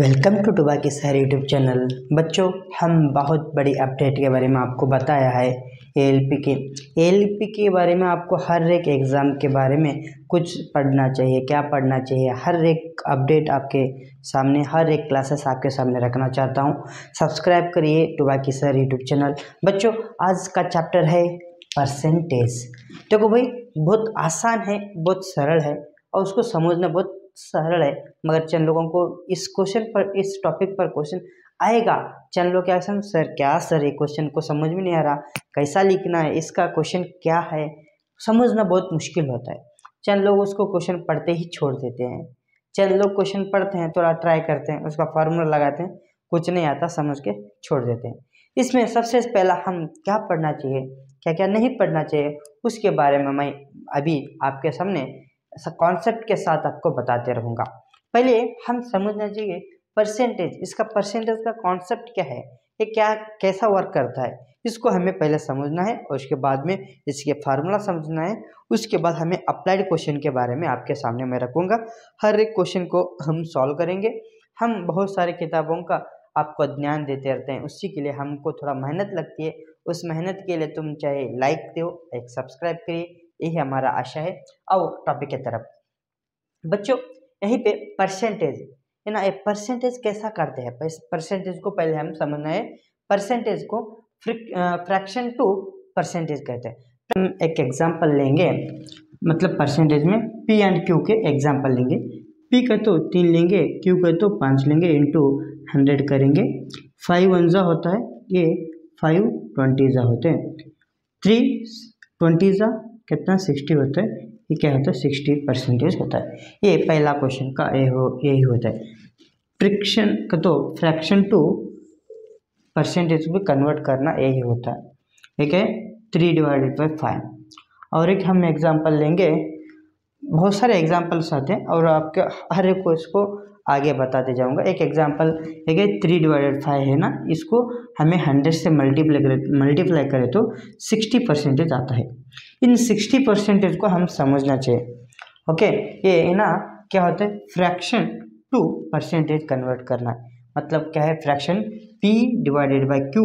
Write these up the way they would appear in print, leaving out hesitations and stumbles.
Welcome to तुबाकी sir YouTube channel. बच्चों, हम बहुत बड़ी अपडेट के बारे में आपको बताया है ए एल पी के बारे में। आपको हर एक एग्ज़ाम के बारे में कुछ पढ़ना चाहिए, क्या पढ़ना चाहिए, हर एक अपडेट आपके सामने, हर एक क्लासेस आपके सामने रखना चाहता हूं। सब्सक्राइब करिए तुबाकी सर यूट्यूब चैनल। बच्चों, आज का चैप्टर है परसेंटेज। देखो भाई, बहुत आसान है, बहुत सरल है और उसको समझना बहुत सरल है, मगर चंद लोगों को इस क्वेश्चन पर, इस टॉपिक पर क्वेश्चन आएगा। चंद लोग क्या सर ये क्वेश्चन को समझ में नहीं आ रहा, कैसा लिखना है, इसका क्वेश्चन क्या है, समझना बहुत मुश्किल होता है। चंद लोग उसको क्वेश्चन पढ़ते ही छोड़ देते हैं। चंद लोग क्वेश्चन पढ़ते हैं, थोड़ा ट्राई करते हैं, उसका फार्मूला लगाते हैं, कुछ नहीं आता समझ के छोड़ देते हैं। इसमें सबसे पहला हम क्या पढ़ना चाहिए, क्या क्या नहीं पढ़ना चाहिए, उसके बारे में मैं अभी आपके सामने कॉन्सेप्ट के साथ आपको बताते रहूँगा। पहले हम समझना चाहिए परसेंटेज, इसका परसेंटेज का कॉन्सेप्ट क्या है, ये क्या कैसा वर्क करता है, इसको हमें पहले समझना है और उसके बाद में इसके फार्मूला समझना है। उसके बाद हमें अप्लाइड क्वेश्चन के बारे में आपके सामने मैं रखूँगा, हर एक क्वेश्चन को हम सॉल्व करेंगे। हम बहुत सारे किताबों का आपको ज्ञान देते रहते हैं, उसी के लिए हमको थोड़ा मेहनत लगती है। उस मेहनत के लिए तुम चाहे लाइक दो, एक सब्सक्राइब करिए, यही हमारा आशा है। और टॉपिक की तरफ बच्चों, यहीं पे परसेंटेज है ना, ये परसेंटेज कैसा करते हैं, परसेंटेज को पहले हम समझना है। परसेंटेज को फ्रैक्शन टू परसेंटेज कहते हैं। हम एक एग्जांपल लेंगे, मतलब परसेंटेज में पी एंड क्यू के एग्जांपल लेंगे। पी का तो 3 लेंगे, क्यू का तो 5 लेंगे, इंटू 100 करेंगे। 5 1 होता है, ये 5 20 होते हैं, 3 20 कितना 60 होता है, ये क्या होता है 60% होता है। ये पहला क्वेश्चन का यही होता है। फ्रैक्शन का तो फ्रैक्शन टू परसेंटेज में कन्वर्ट करना यही होता है, ठीक है। 3 डिवाइडेड बाई 5। और एक हम एग्जांपल लेंगे, बहुत सारे एग्जांपल्स आते हैं और आपके हर एक कोर्स को आगे बताते जाऊंगा। एक एग्जांपल ठीक है, 3 डिवाइडेड 5 है ना, इसको हमें 100 से मल्टीप्लाई करें तो 60% आता है। इन 60% को हम समझना चाहिए, ओके। ये है ना क्या होता है, फ्रैक्शन टू परसेंटेज कन्वर्ट करना, मतलब क्या है, fraction P divided by Q,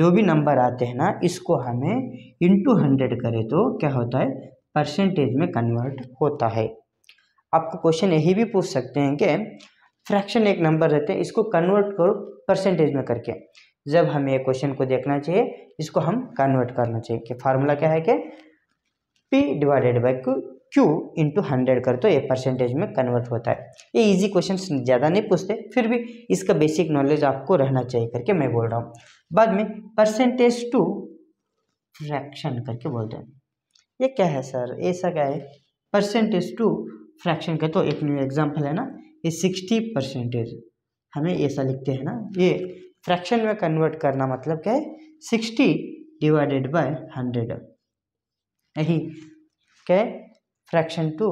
जो भी नंबर आते हैं ना, इसको हमें इंटू 100 करें तो क्या होता है परसेंटेज में कन्वर्ट होता है। आपको क्वेश्चन यही भी पूछ सकते हैं कि फ्रैक्शन एक नंबर रहते हैं, इसको कन्वर्ट करो परसेंटेज में करके। जब हमें क्वेश्चन को देखना चाहिए, इसको हम कन्वर्ट करना चाहिए कि फार्मूला क्या है कि P divided by Q into 100 कर तो ये परसेंटेज में कन्वर्ट होता है। ये इजी क्वेश्चन ज़्यादा नहीं पूछते, फिर भी इसका बेसिक नॉलेज आपको रहना चाहिए करके मैं बोल रहा हूँ। बाद में परसेंटेज टू फ्रैक्शन करके बोलते हैं, ये क्या है सर, ऐसा क्या है। परसेंटेज टू फ्रैक्शन का तो एक न्यू एग्जाम्पल है ना, ये 60% हमें ऐसा लिखते हैं ना, ये फ्रैक्शन में कन्वर्ट करना मतलब क्या है 60 डिवाइडेड बाई 100, यही क्या है fraction to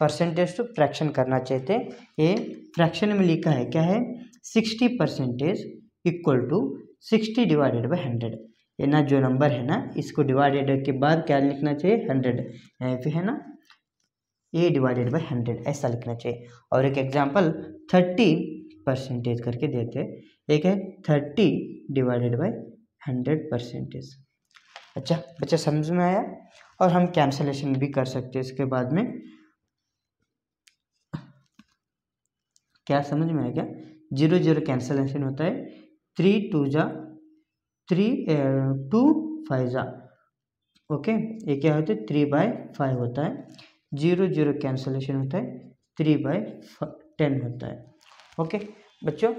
percentage to fraction करना चाहते। ये फ्रैक्शन में लिखा है क्या है 60% इक्वल टू 60 डिवाइडेड बाई 100, ये ना जो नंबर है ना, इसको डिवाइडेड के बाद क्या लिखना चाहिए 100 है ना, ए डिवाइडेड बाई 100 ऐसा लिखना चाहिए। और एक एग्जांपल 30% करके देते हैं, एक है 30 डिवाइडेड बाई 100%। अच्छा बच्चा, समझ में आया। और हम कैंसलेशन भी कर सकते हैं इसके बाद में, क्या समझ में आया क्या, 0 0 कैंसलेशन होता है, 3 2 जा 3 2 5 जा, ओके। ये क्या होता है 3 बाई 5 होता है, 0 0 कैंसलेशन होता है, 3 बाई 10 होता है, ओके। बच्चों,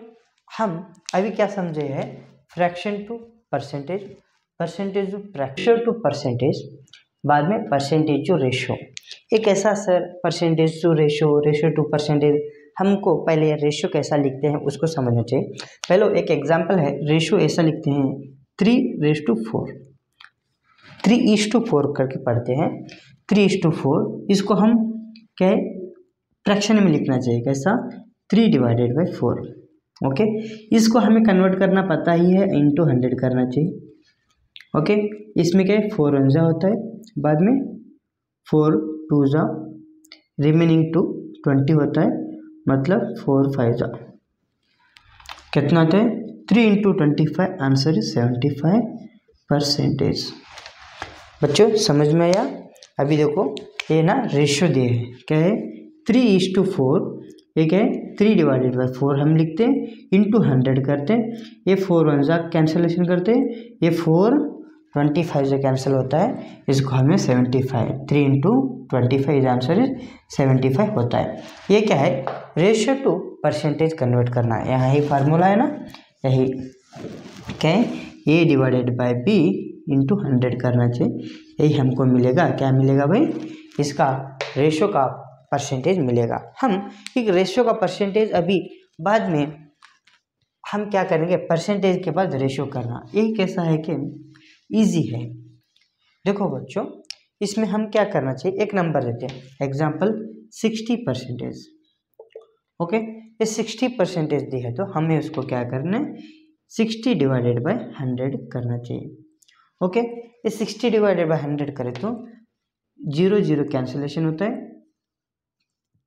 हम अभी क्या समझे हैं, fraction to percentage, percentage to fraction to percentage, बाद में परसेंटेज टू रेशो। एक ऐसा sir percentage to ratio, ratio to percentage, हमको पहले रेशो कैसा लिखते हैं उसको समझना चाहिए। पहले एक एग्जाम्पल है, रेशो ऐसा लिखते हैं 3:4, 3:4 करके पढ़ते हैं, 3:4। इसको हम क्या है फ्रैक्शन में लिखना चाहिए, कैसा 3 डिवाइडेड बाई 4, ओके। इसको हमें कन्वर्ट करना पता ही है, इंटू 100 करना चाहिए, ओके। इसमें क्या है 4 1 होता है, बाद में 4 2 रिमेनिंग 2 20 होता है, मतलब 4×5 कितना होता है 3×25। Answer is 75%। बच्चों समझ में आया? अभी देखो ये ना रेशियो दिए है, क्या है 3:4, एक है 3/4 हम लिखते हैं, इंटू 100 करते हैं, ये 4 1 जा कैंसलेशन करते हैं, ये 4 25 से कैंसिल होता है, इसको हमें 75 3×25 इज आंसर इज 75 होता है। ये क्या है रेशियो टू परसेंटेज कन्वर्ट करना है, यहाँ ही फार्मूला है ना, यही क्या है A/B इंटू 100 करना चाहिए, यही हमको मिलेगा। क्या मिलेगा भाई? इसका रेशियो का परसेंटेज मिलेगा। हम एक रेशियो का परसेंटेज अभी बाद में हम क्या करेंगे, परसेंटेज के बाद रेशियो करना, यही कैसा है कि इजी है। देखो बच्चों इसमें हम क्या करना चाहिए, एक नंबर देते हैं एग्जाम्पल 60%। ओके ये 60% दी है तो हमें उसको क्या करना है 60/100 करना चाहिए। ओके ये 60/100 करें तो 0 0 कैंसिलेशन होता है,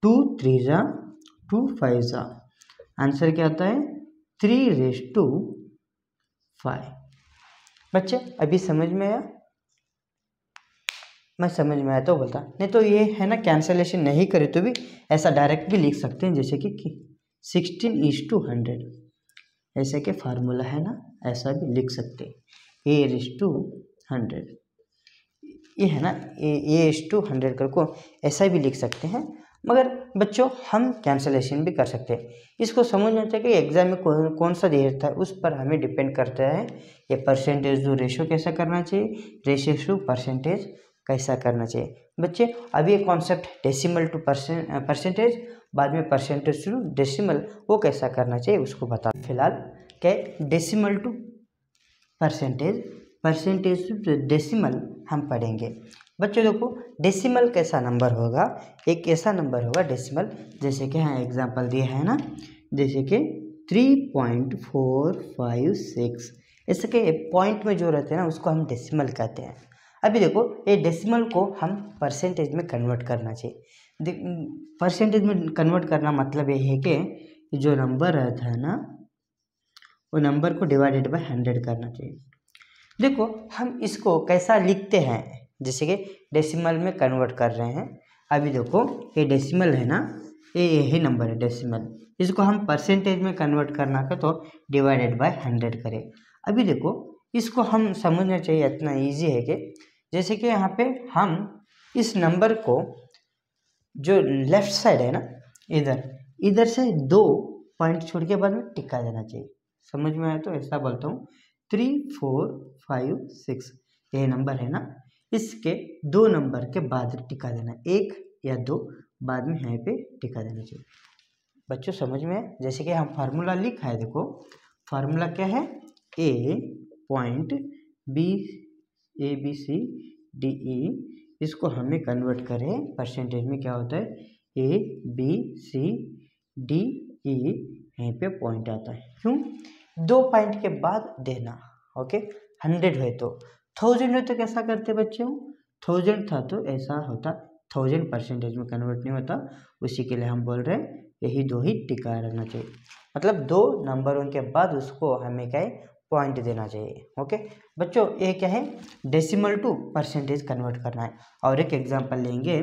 2 3 जा 2 5 जा, आंसर क्या आता है 3:5। बच्चे अभी समझ में आया? मैं समझ में आया तो बोलता, नहीं तो ये है ना कैंसलेशन नहीं करे तो भी ऐसा डायरेक्ट भी लिख सकते हैं, जैसे कि 16:100 ऐसे के फार्मूला है ना, ऐसा भी लिख सकते हैं A/100, ये है ना A/100 करको ऐसा भी लिख सकते हैं। मगर बच्चों हम कैंसलेशन भी कर सकते हैं, इसको समझना चाहिए कि एग्ज़ाम में कौन सा दे रहता है उस पर हमें डिपेंड करता है। ये परसेंटेज टू रेशो कैसा करना चाहिए, रेशो टू परसेंटेज कैसा करना चाहिए। बच्चे अभी ये कॉन्सेप्ट डेसिमल टू परसेंटेज, बाद में परसेंटेज टू डेसिमल वो कैसा करना चाहिए उसको बता। फिलहाल क्या decimal to percentage, percentage to decimal हम पढ़ेंगे। बच्चों देखो डेसिमल कैसा नंबर होगा, एक ऐसा नंबर होगा डेसिमल, जैसे कि हाँ एग्जांपल दिया है ना, जैसे कि 3.456, ऐसे के पॉइंट में जो रहते हैं ना उसको हम डेसिमल कहते हैं। अभी देखो ये डेसिमल को हम परसेंटेज में कन्वर्ट करना चाहिए। परसेंटेज में कन्वर्ट करना मतलब ये है कि जो नंबर रहता है ना वो नंबर को डिवाइडेड बाय 100 करना चाहिए। देखो हम इसको कैसा लिखते हैं, जैसे कि डेसिमल में कन्वर्ट कर रहे हैं। अभी देखो ये डेसिमल है ना, ये यही नंबर है डेसिमल, इसको हम परसेंटेज में कन्वर्ट करना का तो डिवाइडेड बाय 100 करें। अभी देखो इसको हम समझना चाहिए, इतना इजी है कि जैसे कि यहाँ पे हम इस नंबर को जो लेफ्ट साइड है ना इधर इधर से 2 पॉइंट छोड़ के बाद में टिक्का देना चाहिए। समझ में आया तो ऐसा बोलता हूँ 3 4 5 6 यही नंबर है ना, इसके 2 नंबर के बाद टिका देना, 1 या 2 बाद में यहाँ पे टिका देना चाहिए। बच्चों समझ में जैसे कि हम फार्मूला लिखा है, देखो फार्मूला क्या है A.B.C.D.E इसको हमें कन्वर्ट करें परसेंटेज में, क्या होता है A.B.C.D.E यहाँ पे पॉइंट आता है, क्यों 2 पॉइंट के बाद देना। ओके 100 है तो 1000 है तो कैसा करते बच्चों, 1000 था तो ऐसा होता, 1000 परसेंटेज में कन्वर्ट नहीं होता, उसी के लिए हम बोल रहे हैं यही 2 ही टिका रहना चाहिए, मतलब 2 नंबरों के बाद उसको हमें क्या है पॉइंट देना चाहिए। ओके बच्चों ये क्या है डेसिमल टू परसेंटेज कन्वर्ट करना है। और एक एग्जांपल लेंगे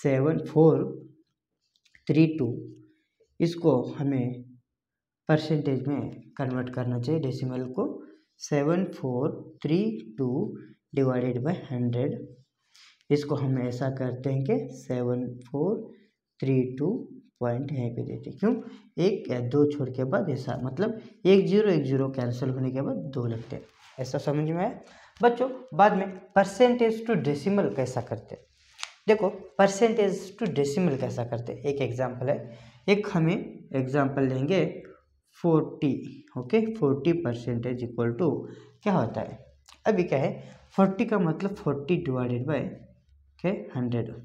7.432 इसको हमें परसेंटेज में कन्वर्ट करना चाहिए, डेसिमल को 7.432/100 इसको हम ऐसा करते हैं कि 7.432 पॉइंट यहाँ पे देते हैं, क्यों 1 या 2 छोड़ के बाद ऐसा, मतलब 1 0 1 0 कैंसिल होने के बाद 2 लगते हैं, ऐसा समझ में आया। बच्चों बाद में परसेंटेज टू डेसिमल कैसा करते हैं, देखो परसेंटेज टू डेसिमल कैसा करते हैं, एक एग्जांपल है, एक हमें एग्जांपल लेंगे 40। ओके 40% इक्वल टू क्या होता है, अभी क्या है 40 का मतलब 40/100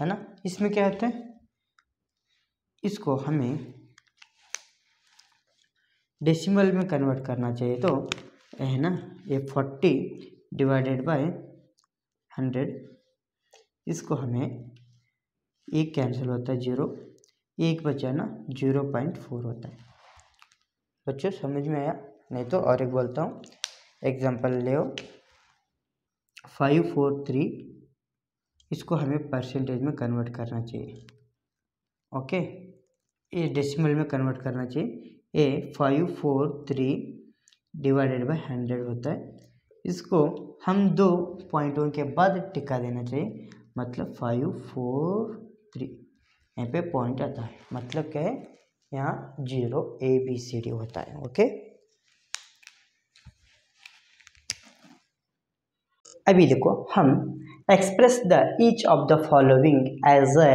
है ना, इसमें क्या होता है इसको हमें डेसिमल में कन्वर्ट करना चाहिए तो है ना ये 40/100 इसको हमें 1 कैंसिल होता है 0 एक बचा ना 0.4 होता है। बच्चों समझ में आया? नहीं तो और एक बोलता हूँ, एग्जाम्पल ले लो 543, इसको हमें परसेंटेज में कन्वर्ट करना चाहिए। ओके, ये डेसिमल में कन्वर्ट करना चाहिए। ए 543 डिवाइडेड बाय 100 होता है। इसको हम दो पॉइंटों के बाद टिक्का देना चाहिए, मतलब 543 यहाँ पे पॉइंट आता है, मतलब क्या है यहाँ 0 A B C D होता है। ओके, अभी देखो हम express the each of the following as a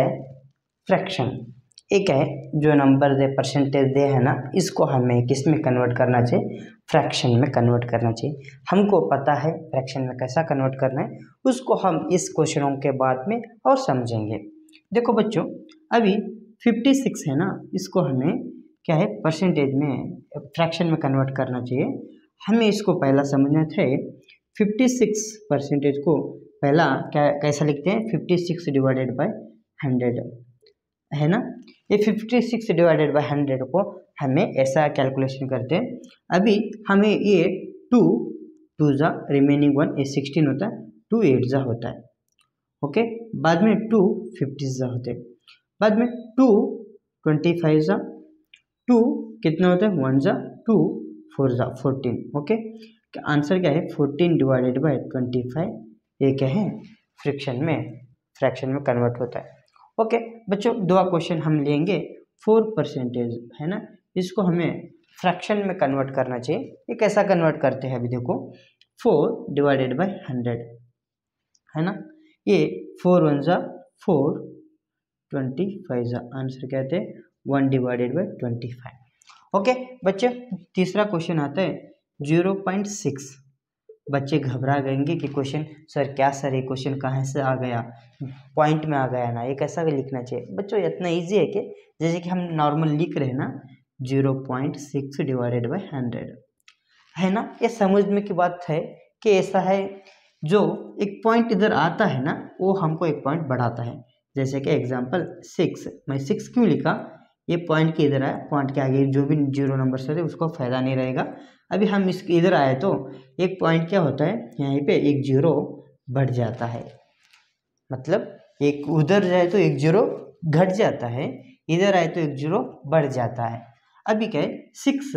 fraction. एक है जो नंबर दे, परसेंटेज दे है ना, इसको हमें किस में कन्वर्ट करना चाहिए? फ्रैक्शन में कन्वर्ट करना चाहिए। हमको पता है फ्रैक्शन में कैसा कन्वर्ट करना है, उसको हम इस क्वेश्चनों के बाद में और समझेंगे। देखो बच्चों, अभी 56 है ना, इसको हमें क्या है परसेंटेज में फ्रैक्शन में कन्वर्ट करना चाहिए। हमें इसको पहला समझना चाहिए 56 परसेंटेज को पहला क्या कैसा लिखते हैं, 56 डिवाइडेड बाय 100 है ना। ये 56 डिवाइडेड बाय 100 को हमें ऐसा कैलकुलेशन करते हैं। अभी हमें ये 2 जा रिमेनिंग 1 ये 16 होता है, 2 8 जा होता है। ओके, बाद में 2 50 जा होते हैं, बाद में 2 25 जा, 2 कितना होता है 1 जा, 2 4 जा 14। ओके, आंसर क्या है 14 डिवाइडेड बाय 25। ये क्या है फ्रैक्शन में कन्वर्ट होता है। ओके बच्चों, दो क्वेश्चन हम लेंगे 4 परसेंटेज है ना, इसको हमें फ्रैक्शन में कन्वर्ट करना चाहिए। ये कैसा कन्वर्ट करते हैं अभी देखो, 4 डिवाइडेड बाय 100 है ना, ये 4 1 जा 4 25 जा, आंसर क्या है 1 डिवाइडेड बाय 25। ओके बच्चों, तीसरा क्वेश्चन आता है 0.6। बच्चे घबरा गएंगे कि क्वेश्चन सर क्या सर ये क्वेश्चन कहाँ से आ गया, पॉइंट में आ गया ना, ये कैसा लिखना चाहिए? बच्चों इतना इजी है कि जैसे कि हम नॉर्मल लिख रहे हैं ना 0.6 डिवाइडेड बाय 100 है ना। ये समझ में की बात है कि ऐसा है जो एक पॉइंट इधर आता है ना, वो हमको एक पॉइंट बढ़ाता है। जैसे कि एग्जाम्पल 6, मैं 6 क्यों लिखा, ये पॉइंट के इधर आया, पॉइंट के आगे जो भी जीरो नंबर से उसको फ़ायदा नहीं रहेगा। अभी हम इसके इधर आए तो एक पॉइंट क्या होता है, यहीं पे एक जीरो बढ़ जाता है, मतलब एक उधर जाए तो एक जीरो घट जाता है, इधर आए तो एक जीरो बढ़ जाता है। अभी क्या है 6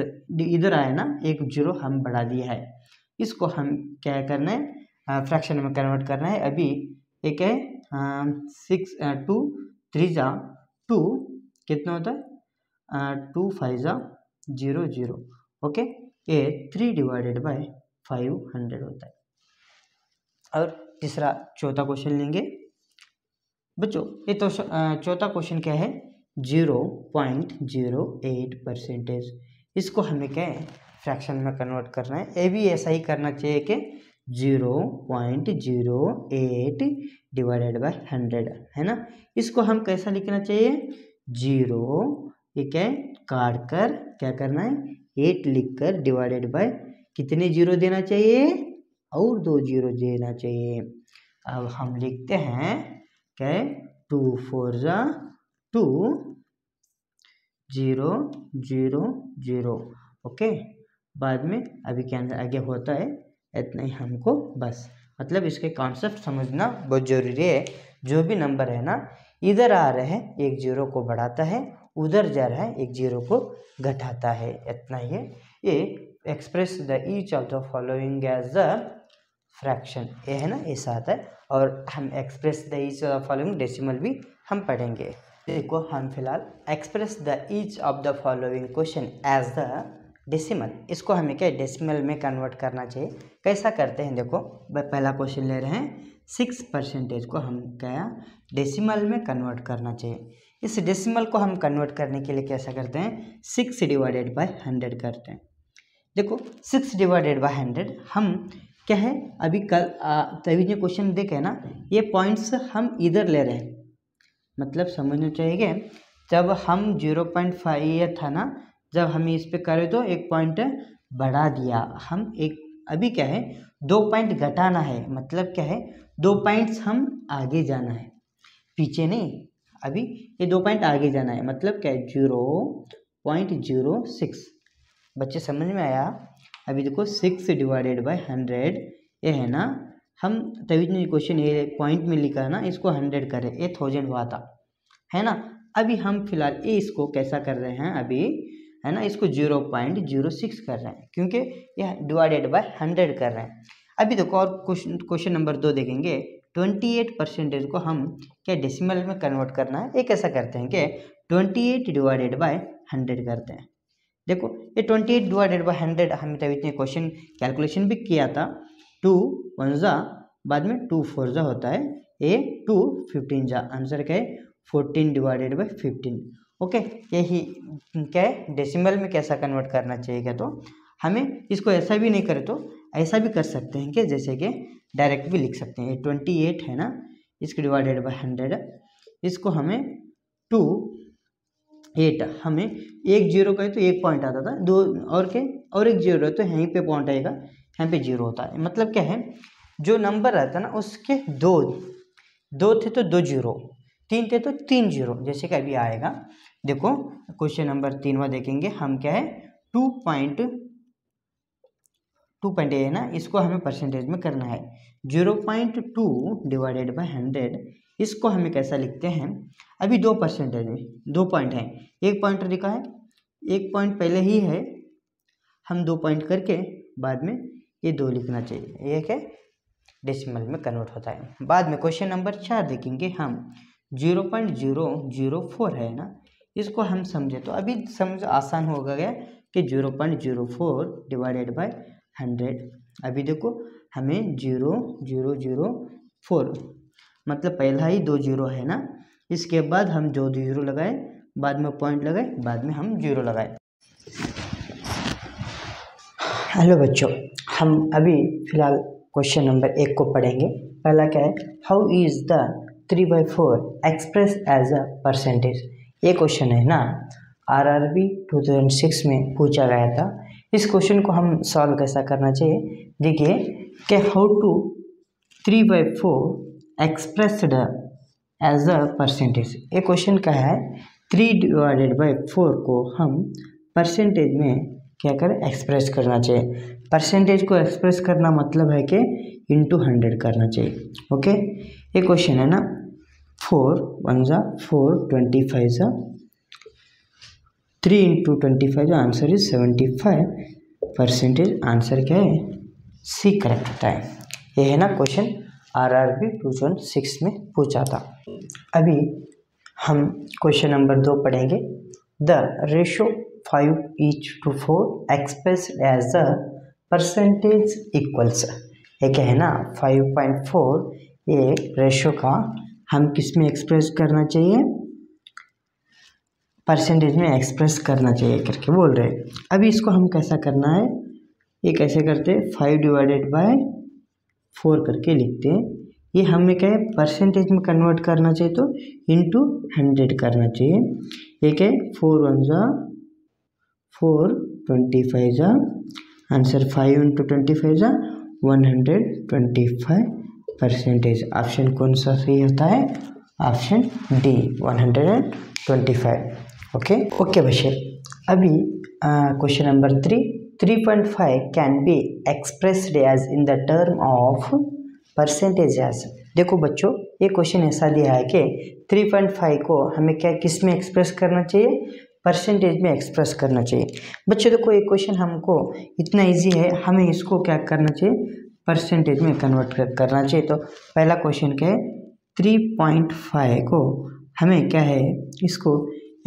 इधर आए ना, एक जीरो हम बढ़ा दिया है, इसको हम क्या करना है फ्रैक्शन में कन्वर्ट करना है। अभी एक है 6 2 3 जा 2 कितना होता है 2 5 जा 0 0। ओके, ये 3 डिवाइडेड बाय 500 होता है। और तीसरा चौथा क्वेश्चन लेंगे बच्चों, ये तो चौथा क्वेश्चन क्या है 0.08 परसेंटेज। इसको हमें क्या है फ्रैक्शन में कन्वर्ट करना है। ये भी ऐसा ही करना चाहिए कि 0.08 डिवाइडेड बाय 100 है ना। इसको हम कैसा लिखना चाहिए, 0 ये क्या है काट कर क्या करना है 8 लिखकर डिवाइडेड बाय कितने जीरो देना चाहिए और 2 जीरो देना चाहिए। अब हम लिखते हैं क्या है 2 4 जा 2 0 0 0। ओके, बाद में अभी क्या आगे होता है, इतना ही हमको बस, मतलब इसके कॉन्सेप्ट समझना बहुत ज़रूरी है। जो भी नंबर है ना, इधर आ रहे हैं एक जीरो को बढ़ाता है, उधर जा रहा है एक जीरो को घटाता है, इतना ही है। ये express the each of the following as the fraction, ये है ना, ऐसा आता है। और हम express the each of the following decimal भी हम पढ़ेंगे। देखो हम फिलहाल express the each of the following question as the decimal, इसको हमें क्या डेसिमल में कन्वर्ट करना चाहिए। कैसा करते हैं देखो, पहला क्वेश्चन ले रहे हैं 6 परसेंटेज को हम क्या डेसिमल में कन्वर्ट करना चाहिए। इस डेसिमल को हम कन्वर्ट करने के लिए कैसा करते हैं, 6 डिवाइडेड बाय 100 करते हैं। देखो 6 डिवाइडेड बाय 100 हम क्या है, अभी कल तभी जो क्वेश्चन देखे ना, ये पॉइंट्स हम इधर ले रहे हैं, मतलब समझना चाहिए जब हम 0.5 था ना, जब हम इस पर करें तो एक पॉइंट बढ़ा दिया हम एक, अभी क्या है 2 पॉइंट घटाना है, मतलब क्या है 2 पॉइंट्स हम आगे जाना है, पीछे नहीं अभी ये 2 पॉइंट आगे जाना है, मतलब क्या है 0.06। बच्चे समझ में आया? अभी देखो 6 डिवाइडेड बाई 100 ये है ना, हम तभी ने क्वेश्चन ये पॉइंट में लिखा है ना, इसको 100 करें, ये 1000 हुआ था है ना। अभी हम फिलहाल ये इसको कैसा कर रहे हैं अभी है ना, इसको 0.06 कर रहे हैं क्योंकि यह डिवाइडेड बाय 100 कर रहे हैं। अभी देखो और क्वेश्चन नंबर 2 देखेंगे, 28% को हम क्या डेसिमल में कन्वर्ट करना है। ये कैसा करते हैं कि 28 डिवाइडेड बाय 100 करते हैं। देखो ये 28 डिवाइडेड बाय 100 हमने तभी इतने क्वेश्चन कैलकुलेशन भी किया था। 2 1 जा बाद में 2 4 जा होता है, ये 2 15 जा, आंसर क्या है 14 डिवाइडेड बाई 15। ओके, यही क्या है डेसिमल में कैसा कन्वर्ट करना चाहिए। क्या तो हमें इसको ऐसा भी नहीं करें तो ऐसा भी कर सकते हैं कि जैसे कि डायरेक्ट भी लिख सकते हैं। ये 28 है ना, इसके डिवाइडेड बाय 100, इसको हमें 28, हमें 1 0 का है तो 1 पॉइंट आता था, 2 और के और 1 0 है तो यहीं पे पॉइंट आएगा, यहाँ पे 0 होता है। मतलब क्या है जो नंबर रहता है ना उसके 2 थे तो 2 0, 3 थे तो 3 0, जैसे कि अभी आएगा। देखो क्वेश्चन नंबर 3वां देखेंगे हम, क्या है 2.2 है ना, इसको हमें परसेंटेज में करना है। 0.2 डिवाइडेड बाय 100 इसको हमें कैसा लिखते हैं। अभी 2 परसेंटेज में 2 पॉइंट हैं, 1 पॉइंट लिखा है, 1 पॉइंट पहले ही है, हम 2 पॉइंट करके बाद में ये 2 लिखना चाहिए। ये क्या डेसिमल में कन्वर्ट होता है। बाद में क्वेश्चन नंबर 4 देखेंगे हम, 0.004 है ना, इसको हम समझे तो अभी समझ आसान हो गया कि 0.04 डिवाइडेड बाय 100। अभी देखो हमें 0.004 मतलब पहला ही 2 0 है ना, इसके बाद हम 2 0 लगाए, बाद में पॉइंट लगाए, बाद में हम 0 लगाए। हेलो बच्चों, हम अभी फिलहाल क्वेश्चन नंबर 1 को पढ़ेंगे। पहला क्या है, how is the 3/4 express as a percentage. ये क्वेश्चन है ना आरआरबी 2006 में पूछा गया था। इस क्वेश्चन को हम सॉल्व कैसा करना चाहिए, देखिए कि how to 3/4 expressed as a percentage. ये क्वेश्चन क्या है, 3 डिवाइडेड बाई 4 को हम परसेंटेज में क्या करें, एक्सप्रेस करना चाहिए। परसेंटेज को एक्सप्रेस करना मतलब है कि इंटू 100 करना चाहिए। ओके, ये क्वेश्चन है ना, 4 1 जा 4, 25 जा 3 इंटू 25 जो आंसर इज 75%। आंसर क्या है सी करेक्ट होता है। ये है ना क्वेश्चन आरआरबी 2006 में पूछा था। अभी हम क्वेश्चन नंबर 2 पढ़ेंगे, the ratio 5:4 express as a percentage equals. ये क्या है ना 5.4, ये रेशो का हम किस में एक्सप्रेस करना चाहिए, परसेंटेज में एक्सप्रेस करना चाहिए करके बोल रहे हैं। अभी इसको हम कैसा करना है, ये कैसे करते हैं 5 डिवाइडेड बाय 4 करके लिखते हैं। ये हमें क्या है परसेंटेज में कन्वर्ट करना चाहिए तो इंटू 100 करना चाहिए। ये क्या है 4 1 जा 4, 25 जा आंसर 5 इंटू 25 जा 125%। ऑप्शन कौन सा सही होता है, ऑप्शन डी 125। ओके बच्चे, अभी question number 3.5 can be expressed as in the term of percentage as. देखो बच्चों ये क्वेश्चन ऐसा दिया है कि 3.5 को हमें क्या किस में एक्सप्रेस करना चाहिए, परसेंटेज में एक्सप्रेस करना चाहिए। बच्चों देखो ये क्वेश्चन हमको इतना इजी है, हमें इसको क्या करना चाहिए परसेंटेज में कन्वर्ट करना चाहिए। तो पहला क्वेश्चन क्या है, 3.5 को हमें क्या है इसको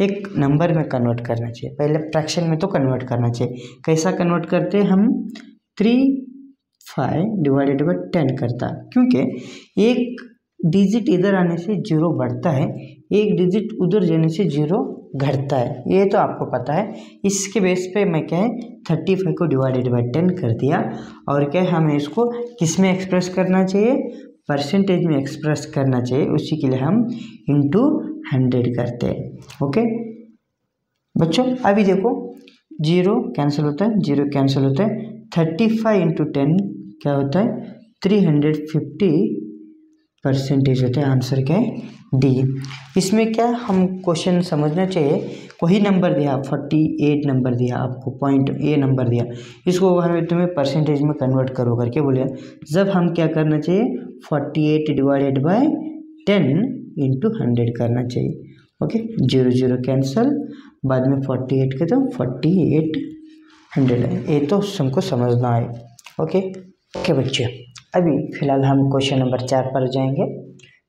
एक नंबर में कन्वर्ट करना चाहिए, पहले फ्रैक्शन में तो कन्वर्ट करना चाहिए। कैसा कन्वर्ट करते हैं हम, 3 5 डिवाइडेड बाई 10 करता, क्योंकि एक डिजिट इधर आने से 0 बढ़ता है, एक डिजिट उधर जाने से 0 घटता है, ये तो आपको पता है। इसके बेस पे मैं क्या है 35 को डिवाइडेड बाई 10 कर दिया। और क्या है हमें इसको किस में एक्सप्रेस करना चाहिए, परसेंटेज में एक्सप्रेस करना चाहिए, उसी के लिए हम इंटू 100 करते हैं। ओके बच्चों, अभी देखो 0 कैंसिल होता है, 0 कैंसिल होता है, 35 इंटू 10 क्या होता है 350% होता है। आंसर क्या है डी। इसमें क्या हम क्वेश्चन समझना चाहिए, कोई नंबर दिया 48 नंबर दिया आपको, पॉइंट ए नंबर दिया, इसको हमें तुम्हें परसेंटेज में कन्वर्ट करो करके बोले। जब हम क्या करना चाहिए 48 डिवाइडेड बाय 10 इंटू 100 करना चाहिए। ओके, 0 0 कैंसिल, बाद में 48 के तो 48 100 है, ये तो हमको समझना है। ओके ओके बच्चे, अभी फिलहाल हम क्वेश्चन नंबर 4 पर जाएंगे।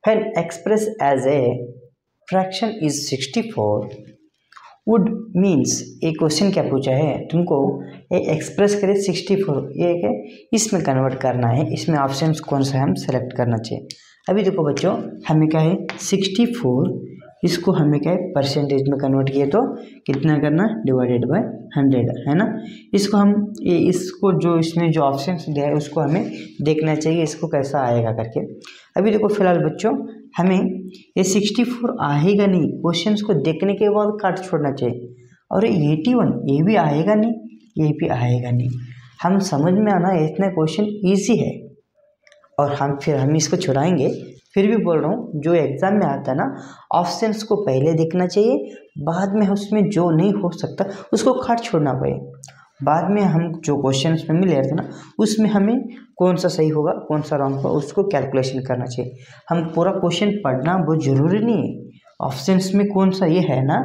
When express as a fraction is 64 would means, ये क्वेश्चन क्या पूछा है तुमको, ये एक्सप्रेस करे 64 ये है, इसमें कन्वर्ट करना है, इसमें ऑप्शन कौन सा हम सेलेक्ट करना चाहिए। अभी देखो बच्चों, हमें क्या है 64, इसको हमें क्या है परसेंटेज में कन्वर्ट किए तो कितना करना डिवाइडेड बाय 100 है ना। इसको हम ये इसको जो इसमें जो ऑप्शंस दिया है उसको हमें देखना चाहिए इसको कैसा आएगा करके। अभी देखो फिलहाल बच्चों, हमें ये 64 आएगा नहीं, क्वेश्चंस को देखने के बाद काट छोड़ना चाहिए। और 81 ये भी आएगा नहीं, ये भी आएगा नहीं, हम समझ में आना इतना क्वेश्चन ईजी है। और हम इसको छुड़ाएंगे, फिर भी बोल रहा हूँ जो एग्ज़ाम में आता है ना ऑप्शंस को पहले देखना चाहिए, बाद में उसमें जो नहीं हो सकता उसको काट छोड़ना पड़े। बाद में हम जो क्वेश्चंस में मिले थे ना उसमें हमें कौन सा सही होगा कौन सा रॉन्ग होगा उसको कैलकुलेशन करना चाहिए। हम पूरा क्वेश्चन पढ़ना वो ज़रूरी नहीं है, ऑप्शंस में कौन सा ये है ना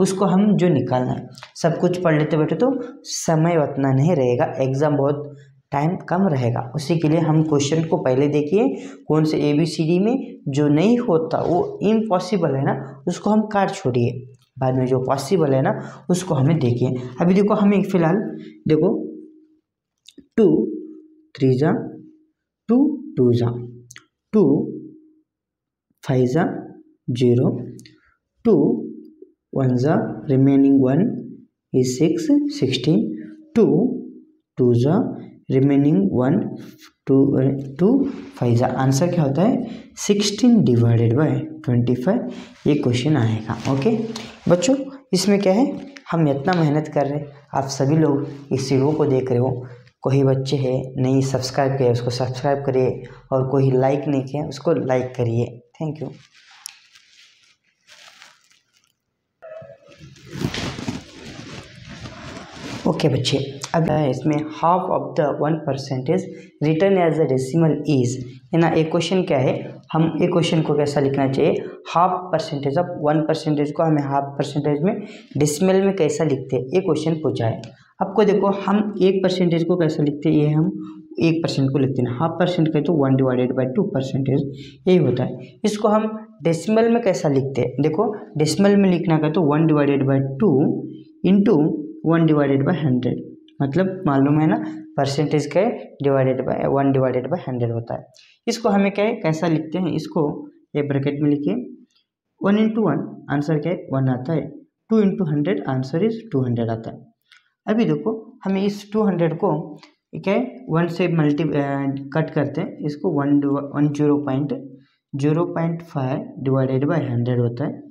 उसको हम जो निकालना है। सब कुछ पढ़ लेते बैठे तो समय उतना नहीं रहेगा, एग्ज़ाम बहुत टाइम कम रहेगा। उसी के लिए हम क्वेश्चन को पहले देखिए कौन से ABCD में जो नहीं होता वो इम्पॉसिबल है ना उसको हम काट छोड़िए, बाद में जो पॉसिबल है ना उसको हमें देखिए। अभी देखो हमें फिलहाल देखो 2 3 जा 2 2 जा 2 5 जा 0 2 1 जा रिमेनिंग 1 इज 6 16 2 2 जा रिमेनिंग 1 2 5 आंसर क्या होता है 16 डिवाइडेड बाय 25 ये क्वेश्चन आएगा। ओके बच्चों, इसमें क्या है हम इतना मेहनत कर रहे हैं, आप सभी लोग इस वीडियो को देख रहे हो, कोई बच्चे हैं नहीं सब्सक्राइब किया उसको सब्सक्राइब करिए, और कोई लाइक नहीं किया उसको लाइक करिए। Thank you. ओके बच्चे, अब इसमें half of the 1% return as a decimal is है ना, एक क्वेश्चन क्या है, हम एक क्वेश्चन को कैसा लिखना चाहिए, हाफ परसेंटेज ऑफ 1% को हमें हाफ परसेंटेज में डेसिमल में कैसा लिखते हैं ये क्वेश्चन पूछा है आपको। देखो हम 1% को कैसा लिखते हैं, ये हम 1% को लिखते हैं, हाफ परसेंट का तो 1 डिवाइडेड बाय 2% यही होता है। इसको हम डेसिमल में कैसा लिखते हैं, देखो डेसिमल में लिखना का तो 1 divided by 2 into 1 divided by 100, मतलब मालूम है ना परसेंटेज का डिवाइडेड बाय 1 डिवाइडेड बाय 100 होता है। इसको हमें क्या है कैसा लिखते हैं, इसको ये ब्रैकेट में लिखिए 1 इंटू 1 आंसर क्या है 1 आता है, 2 इंटू 100 आंसर इज 200 आता है। अभी देखो हमें इस 200 को क्या है 1 से कट करते हैं, इसको 0.5 डिवाइडेड बाय 100 होता है।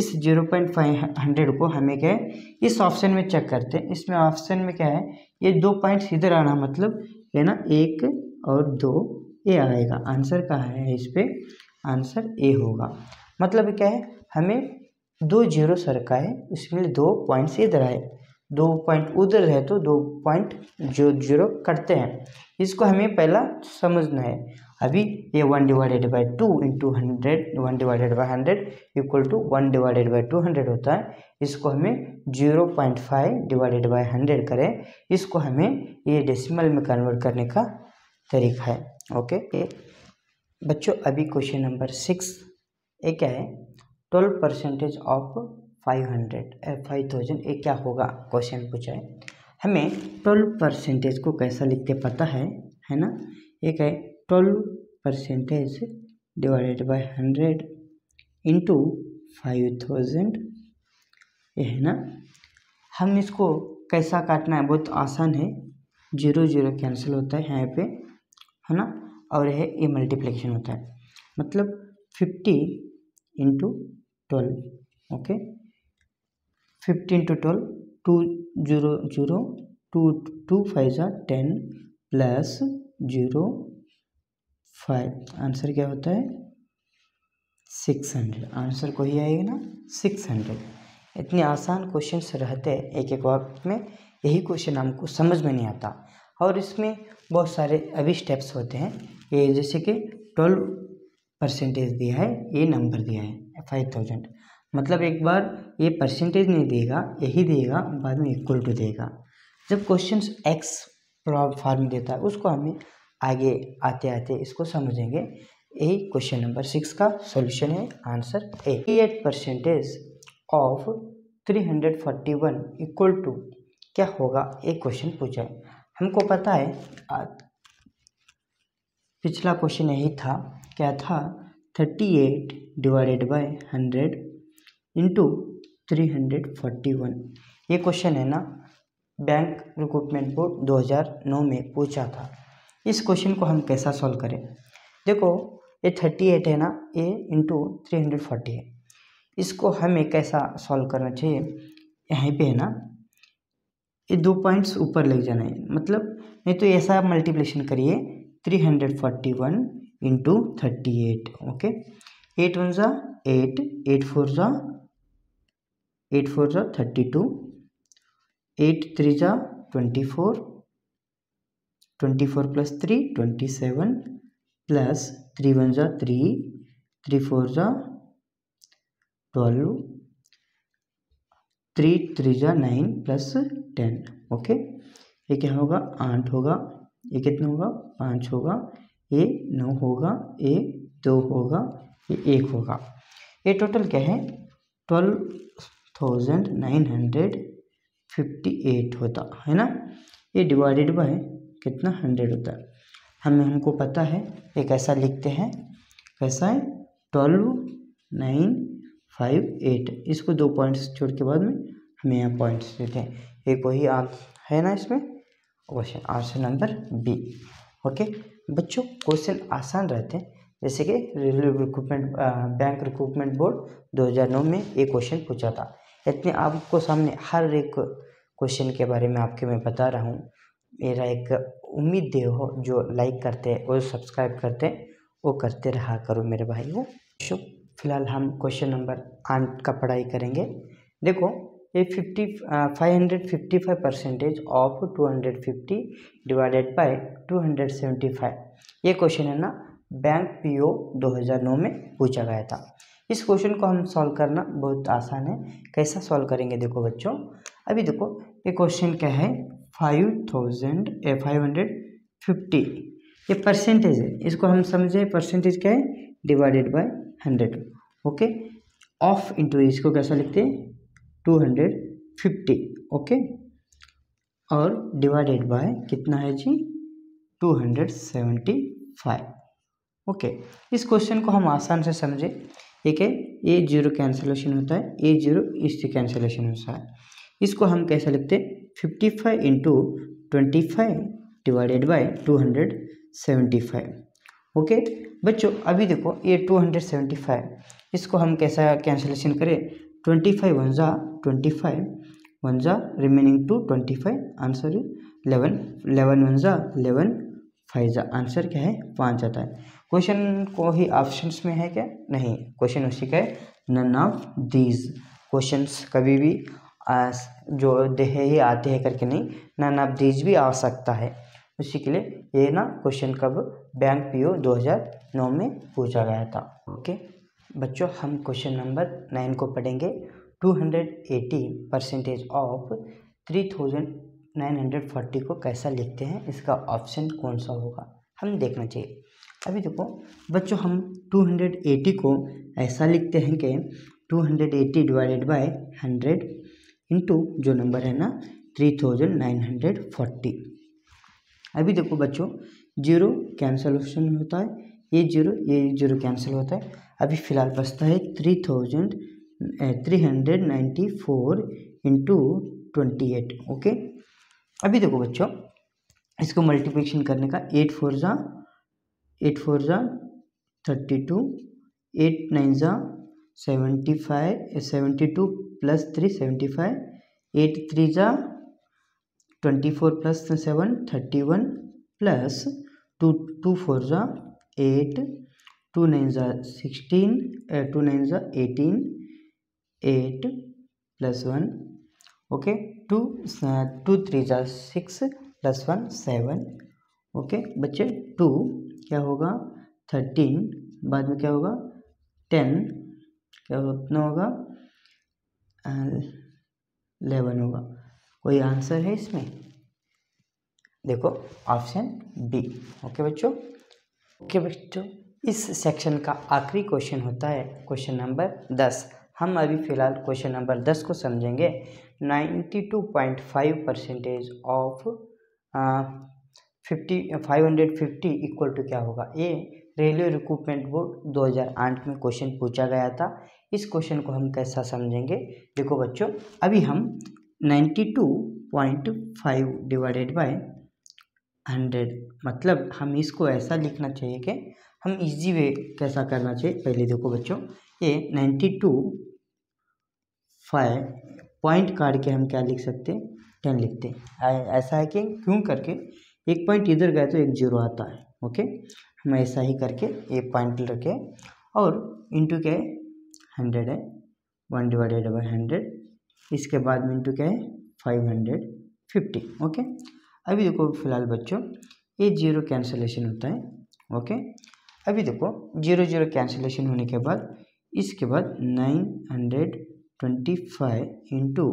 इस 0.5 100 को हमें क्या है इस ऑप्शन में चेक करते हैं, इसमें ऑप्शन में क्या है ये 2 पॉइंट्स इधर आना मतलब है ना 1 और 2 ये आएगा। आंसर क्या है इस पर आंसर ए होगा, मतलब क्या है हमें 2 0 सरका है उसमें 2 पॉइंट्स इधर आए 2 पॉइंट उधर है तो 2 पॉइंट 0 0 करते हैं। इसको हमें पहला समझना है। अभी ये 1 divided by 2 into 100 1 divided by 100 equal to 1 divided by 200 होता है। इसको हमें 0.5 डिवाइडेड बाय 100 करें, इसको हमें ये डेसिमल में कन्वर्ट करने का तरीका है। ओके बच्चों, अभी क्वेश्चन नंबर 6 एक क्या है 12% ऑफ 5,000 क्या होगा क्वेश्चन पूछा है हमें। 12% को कैसा लिखते पता है ना, एक है 12% डिवाइडेड बाय 100 इंटू 5,000 ये है ना। हम इसको कैसा काटना है बहुत आसान है, 0 0 कैंसिल होता है यहाँ पे है ना, और यह ये मल्टीप्लिकेशन होता है मतलब 50 into 12। Okay 50 into 12 2 0 0 2 5 10 plus 0 5 answer क्या होता है 600। आंसर कोई आएगा ना 600। इतने आसान क्वेश्चंस रहते हैं एक एक वक्त में, यही क्वेश्चन हमको समझ में नहीं आता। और इसमें बहुत सारे अभी स्टेप्स होते हैं, ये जैसे कि 12% दिया है, ये नंबर दिया है 5000, मतलब एक बार ये परसेंटेज नहीं देगा, यही देगा, बाद में इक्वल टू देगा। जब क्वेश्चन एक्स फॉर्म देता है उसको हमें आगे आते आते इसको समझेंगे। यही क्वेश्चन नंबर 6 का सॉल्यूशन है, आंसर 88% ऑफ 341 इक्वल टू क्या होगा, एक क्वेश्चन पूछा है। हमको पता है पिछला क्वेश्चन यही था, क्या था 38 / 100 × 341। ये क्वेश्चन है ना बैंक रिक्रूटमेंट बोर्ड 2009 में पूछा था। इस क्वेश्चन को हम कैसा सॉल्व करें, देखो ये 38 है ना, ये × 340 है, इसको हमें कैसा सॉल्व करना चाहिए, यहाँ पे है ना ये 2 पॉइंट्स ऊपर लग जाना है, मतलब नहीं तो ऐसा मल्टीप्लिकेशन करिए 341 × 38। ओके 8 1 = 8, 8 4 = 32, 8 3 = 24, 24 + 3 = 27, +3 1 = 3, 3 4 = 12, 3 3 = 9, +10। ओके ये क्या होगा 8 होगा, ये कितना होगा 5 होगा, ये 9 होगा, ये 2 होगा, ये 1 होगा। ये टोटल क्या है 12,958 होता है ना, ये डिवाइडेड बाय कितना 100 होता है। हमें हमको पता है ये कैसा लिखते हैं, कैसा है 12,958, इसको 2 पॉइंट्स छोड़ के बाद में हमें यहाँ पॉइंट्स देते हैं, ये कोई है ना इसमें question answer number B. Okay बच्चों क्वेश्चन आसान रहते हैं, जैसे कि railway recruitment bank recruitment board 2009 में एक क्वेश्चन पूछा था। इतने आपको सामने हर एक क्वेश्चन के बारे में आपके मैं बता रहा हूँ। मेरा एक उम्मीद दे हो जो लाइक करते हैं और सब्सक्राइब करते हैं वो करते रहा करो मेरे भाई। वो फिलहाल हम क्वेश्चन नंबर 8 का पढ़ाई करेंगे। देखो ये 555% ऑफ 250 / 275, ये क्वेश्चन है ना बैंक PO 2009 में पूछा गया था। इस क्वेश्चन को हम सॉल्व करना बहुत आसान है, कैसा सॉल्व करेंगे देखो बच्चों। अभी देखो ये क्वेश्चन क्या है 550, ये परसेंटेज है, इसको हम समझे परसेंटेज क्या है / 100। ओके ऑफ इंटू इसको कैसा लिखते हैं 250। ओके और / कितना है जी 275। ओके इस क्वेश्चन को हम आसान से समझे। ठीक है A0 कैंसिलेशन होता है, A0 इससे कैंसिलेशन होता है, इसको हम कैसे लिखते 55 × 25 / 275। ओके बच्चों अभी देखो ये 275, इसको हम कैसा कैंसिलेशन करें 25 × 25 × 1 रिमेनिंग 2 25, आंसर 11 × 11 = 11, 5 आंसर क्या है 5 आता है। क्वेश्चन को ही ऑप्शंस में है क्या, नहीं क्वेश्चन उसी का है नन ऑफ दीज। क्वेश्चंस कभी भी जो देहे ही आते हैं करके नहीं, नन ऑफ दीज भी आ सकता है, उसी के लिए ये ना क्वेश्चन कब बैंक PO 2009 में पूछा गया था। ओके बच्चों हम क्वेश्चन नंबर 9 को पढ़ेंगे। 280% ऑफ 3940 को कैसा लिखते हैं, इसका ऑप्शन कौन सा होगा हम देखना चाहिए। अभी देखो बच्चों हम 280 को ऐसा लिखते हैं कि 280 / 100 × जो नंबर है ना 3940। अभी देखो बच्चों 0 कैंसिलेशन होता है, ये जीरो कैंसिल होता है, अभी फिलहाल बचता है 3394 × 28। ओके अभी देखो बच्चों इसको मल्टीप्लिकेशन करने का 8 4 = 32, 8 9 = 75, 72 + 3 = 75, 8 3 = 24 + 7 = 31, + 2 4 = 8, टू नाइन ज़ा 16, टू नाइन ज़ा 18, 8 प्लस 1, ओके, टू थ्री ज़ा 6 प्लस 1 7, ओके बच्चे, 2 क्या होगा 13, बाद में क्या होगा 10, क्या उतना होगा 11 होगा। कोई आंसर है इसमें? देखो ऑप्शन बी। ओके बच्चों, ओके बच्चों, इस सेक्शन का आखिरी क्वेश्चन होता है क्वेश्चन नंबर 10। हम अभी फ़िलहाल क्वेश्चन नंबर 10 को समझेंगे। 92.5% ऑफ 550 इक्वल टू क्या होगा? ये रेलवे रिक्रूटमेंट बोर्ड 2008 में क्वेश्चन पूछा गया था। इस क्वेश्चन को हम कैसा समझेंगे? देखो बच्चों, अभी हम 92.5 डिवाइडेड बाय 100, मतलब हम इसको ऐसा लिखना चाहिए कि हम इजी वे कैसा करना चाहिए। पहले देखो बच्चों, ये 92.5 पॉइंट काट के हम क्या लिख सकते हैं? 10 लिखते हैं। ऐसा है कि क्यों करके एक पॉइंट इधर गया तो एक जीरो आता है। ओके, हम ऐसा ही करके एक पॉइंट रखे और इंटू क्या है 100 है, 1 डिवाइडेड बाई 100, इसके बाद में इंटू क्या है 550। ओके, अभी देखो फिलहाल बच्चों ये जीरो कैंसिलेशन होता है। ओके, अभी देखो जीरो जीरो कैंसिलेशन होने के बाद इसके बाद 925 इंटू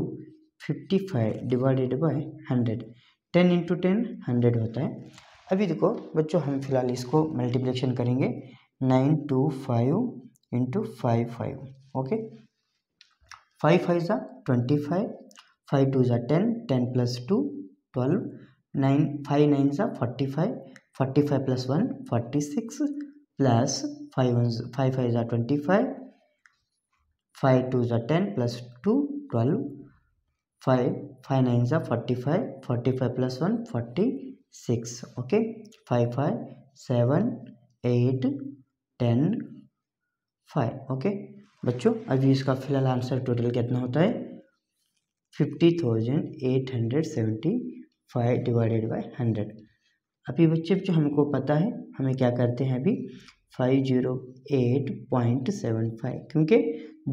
55 डिवाइडेड बाई 100, 10 इंटू 10 100 होता है। अभी देखो बच्चों, हम फिलहाल इसको मल्टीप्लिकेशन करेंगे 925 इंटू 55। ओके, 5 5 ज़ा 25, 5 2 ज़ा 10, 10 प्लस 2 12, 9 5 9 ज़ा 45, 45 प्लस 1 46, प्लस 5 5 ज़ा 25, 5 2 ज़ा 10 प्लस 2 12, 5 5 9 ज़ा 45, 45 प्लस 1 46। ओके, 5 5 7 8 10 5। ओके बच्चों, अभी इसका फिलहाल आंसर टोटल कितना होता है 50,875 डिवाइडेड बाई 100। अभी बच्चे बच्चों हमको पता है, हमें क्या करते हैं अभी 508.75, क्योंकि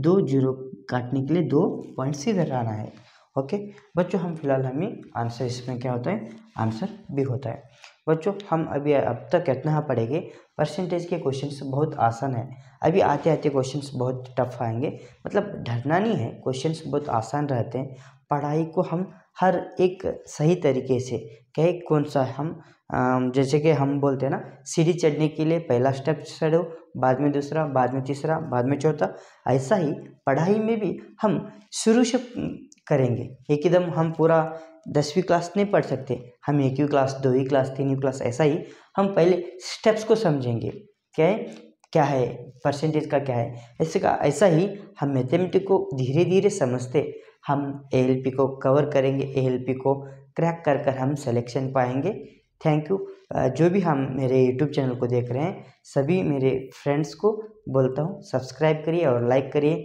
दो जीरो काटने के लिए 2 पॉइंट सीधे आना है। ओके बच्चों, हम फिलहाल हमें आंसर इसमें क्या होता है? आंसर भी होता है। बच्चों, हम अभी अब तक इतना पढ़ेंगे। परसेंटेज के क्वेश्चंस बहुत आसान है, अभी आते आते क्वेश्चंस बहुत टफ आएंगे, मतलब डरना नहीं है, क्वेश्चंस बहुत आसान रहते हैं। पढ़ाई को हम हर एक सही तरीके से कहे, कौन सा हम जैसे कि हम बोलते हैं ना, सीढ़ी चढ़ने के लिए पहला स्टेप चढ़ो, बाद में दूसरा, बाद में तीसरा, बाद में चौथा, ऐसा ही पढ़ाई में भी हम शुरू से करेंगे। एकदम हम पूरा 10वीं क्लास नहीं पढ़ सकते, हम 1वीं क्लास, 2वीं क्लास, 3वीं क्लास, ऐसा ही हम पहले स्टेप्स को समझेंगे। क्या है परसेंटेज का, क्या है ऐसे का, ऐसा ही हम मैथमेटिक्स को धीरे धीरे समझते, हम ALP को कवर करेंगे, ALP को क्रैक कर कर हम सिलेक्शन पाएंगे। Thank you. जो भी हम मेरे YouTube चैनल को देख रहे हैं, सभी मेरे फ्रेंड्स को बोलता हूँ सब्सक्राइब करिए और लाइक करिए।